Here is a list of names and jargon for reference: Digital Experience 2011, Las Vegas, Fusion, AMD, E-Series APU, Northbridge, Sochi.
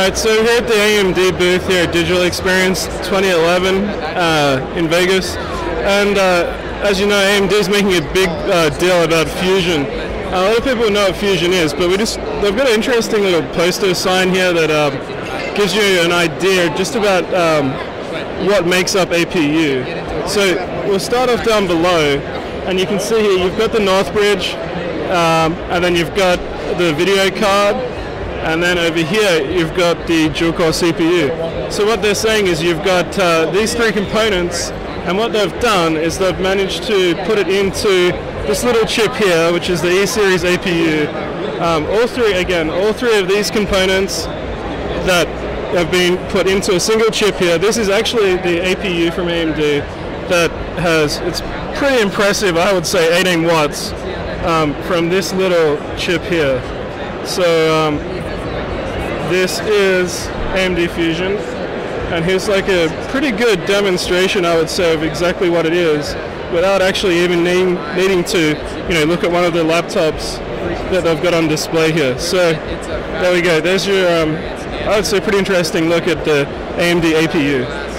Alright, so we're here at the AMD booth here at Digital Experience 2011 in Vegas. And as you know, AMD is making a big deal about Fusion. A lot of people know what Fusion is, but they've got an interesting little poster sign here that gives you an idea just about what makes up APU. So we'll start off down below, and you can see here you've got the Northbridge, and then you've got the video card. And then over here, you've got the dual-core CPU. So what they're saying is you've got these three components, and what they've done is they've managed to put it into this little chip here, which is the E-Series APU. All three of these components that have been put into a single chip here. This is actually the APU from AMD that has, it's pretty impressive, I would say 18 watts from this little chip here. So this is AMD Fusion, and here's like a pretty good demonstration, I would say, of exactly what it is, without actually even needing to, look at one of the laptops that they've got on display here. So there we go. There's your, I would say, pretty interesting look at the AMD APU.